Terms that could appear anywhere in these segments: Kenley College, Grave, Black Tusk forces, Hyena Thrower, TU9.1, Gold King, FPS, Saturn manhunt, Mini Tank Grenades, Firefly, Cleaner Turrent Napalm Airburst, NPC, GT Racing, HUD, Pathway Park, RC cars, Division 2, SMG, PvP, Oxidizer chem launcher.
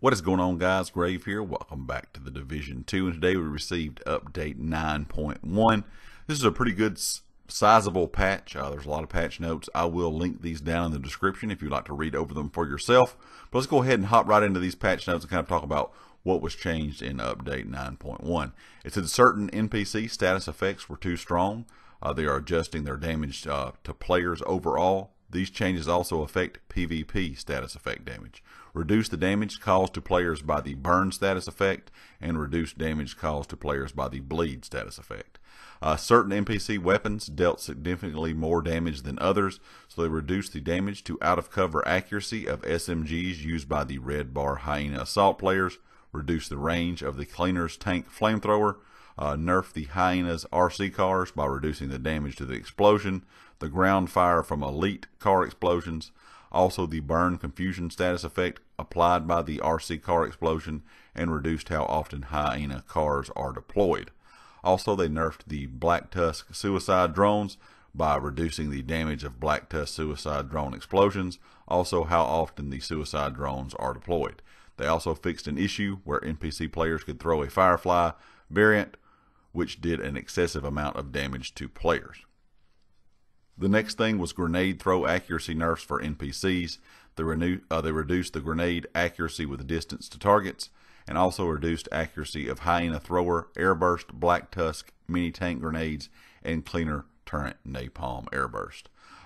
What is going on, guys? Grave here. Welcome back to the Division 2, and today we received update 9.1. This is a pretty good sizable patch. There's a lot of patch notes. I will link these down in the description if you'd like to read over them for yourself. But let's go ahead and hop right into these patch notes and kind of talk about what was changed in update 9.1. It said certain NPC status effects were too strong. They are adjusting their damage to players overall. These changes also affect PvP status effect damage. Reduce the damage caused to players by the burn status effect, and reduce damage caused to players by the bleed status effect. Certain NPC weapons dealt significantly more damage than others, so they reduced the damage to out-of-cover accuracy of SMGs used by the Red Bar Hyena Assault players, reduce the range of the Cleaner's Tank Flamethrower, nerf the Hyena's RC cars by reducing the damage to the explosion, the ground fire from elite car explosions, also the burn confusion status effect applied by the RC car explosion, and reduced how often Hyena cars are deployed. Also, they nerfed the Black Tusk suicide drones by reducing the damage of Black Tusk suicide drone explosions, also how often the suicide drones are deployed. They also fixed an issue where NPC players could throw a Firefly variant, which did an excessive amount of damage to players. The next thing was grenade throw accuracy nerfs for NPCs. They reduced the grenade accuracy with distance to targets, and also reduced accuracy of Hyena Thrower, Airburst, Black Tusk, Mini Tank Grenades, and Cleaner Turrent Napalm Airburst.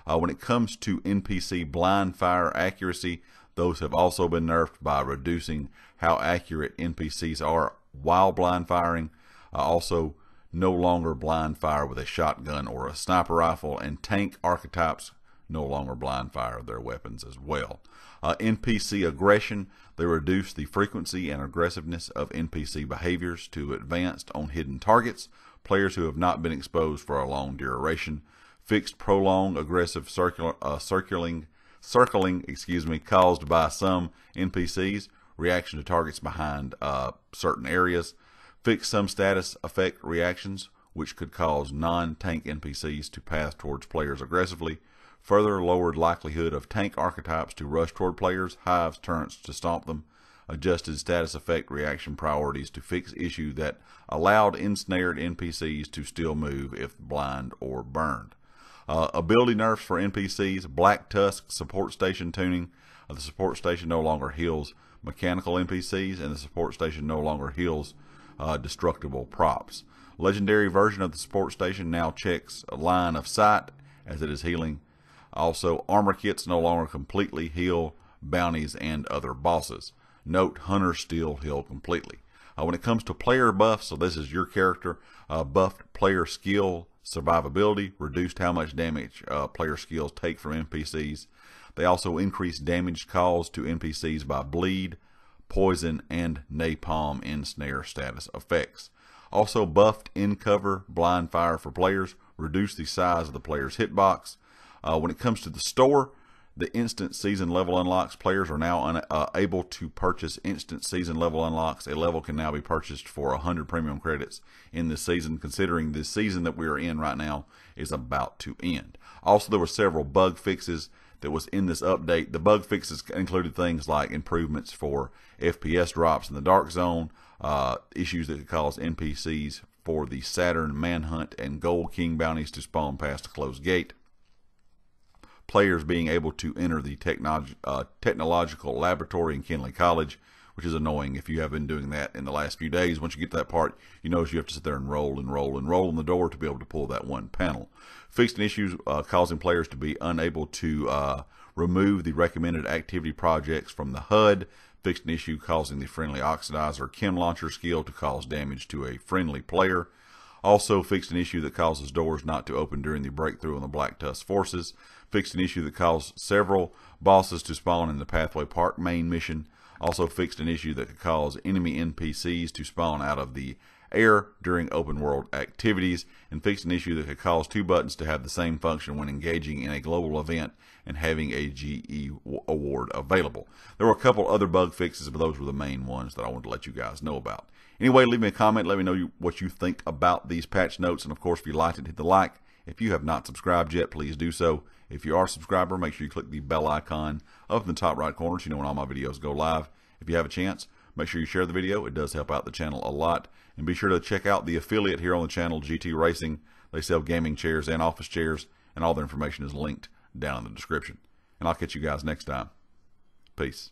When it comes to NPC blind fire accuracy, those have also been nerfed by reducing how accurate NPCs are while blind firing. Also, no longer blind fire with a shotgun or a sniper rifle, and tank archetypes no longer blind fire their weapons as well. NPC aggression, they reduced the frequency and aggressiveness of NPC behaviors to advanced on hidden targets, players who have not been exposed for a long duration, fixed prolonged aggressive circling caused by some NPCs, reaction to targets behind certain areas, fix some status effect reactions which could cause non-tank NPCs to pass towards players aggressively, further lowered likelihood of tank archetypes to rush toward players, hives, turrets to stomp them, adjusted status effect reaction priorities to fix issue that allowed ensnared NPCs to still move if blind or burned. Ability nerfs for NPCs, Black Tusk support station tuning. The support station no longer heals mechanical NPCs, and the support station no longer heals destructible props. Legendary version of the support station now checks line of sight as it is healing. Also, armor kits no longer completely heal bounties and other bosses. Note, hunters still heal completely. When it comes to player buffs, so this is your character, buffed player skill survivability, reduced how much damage player skills take from NPCs. They also increased damage caused to NPCs by bleed, poison, and napalm ensnare status effects. Also buffed in cover blind fire for players, reduced the size of the player's hitbox. When it comes to the store, the instant season level unlocks, players are now able to purchase instant season level unlocks. A level can now be purchased for 100 premium credits in this season, considering this season that we are in right now is about to end. Also, there were several bug fixes that was in this update. The bug fixes included things like improvements for FPS drops in the dark zone, issues that could cause NPCs for the Saturn manhunt and Gold King bounties to spawn past a closed gate, players being able to enter the technological laboratory in Kenley College, which is annoying if you have been doing that in the last few days. Once you get to that part, you notice you have to sit there and roll on the door to be able to pull that one panel. Fixed issues causing players to be unable to remove the recommended activity projects from the HUD. Fixed an issue causing the friendly Oxidizer chem launcher skill to cause damage to a friendly player. Also fixed an issue that causes doors not to open during the breakthrough on the Black Tusk forces. Fixed an issue that caused several bosses to spawn in the Pathway Park main mission. Also fixed an issue that could cause enemy NPCs to spawn out of the air during open world activities, and fixed an issue that could cause two buttons to have the same function when engaging in a global event and having a GE award available. There were a couple other bug fixes, but those were the main ones that I wanted to let you guys know about. Anyway, leave me a comment. Let me know what you think about these patch notes. And of course, if you liked it, hit the like. If you have not subscribed yet, please do so. If you are a subscriber, make sure you click the bell icon up in the top right corner so you know when all my videos go live. If you have a chance, make sure you share the video. It does help out the channel a lot. And be sure to check out the affiliate here on the channel, GT Racing. They sell gaming chairs and office chairs, and all their information is linked down in the description. And I'll catch you guys next time. Peace.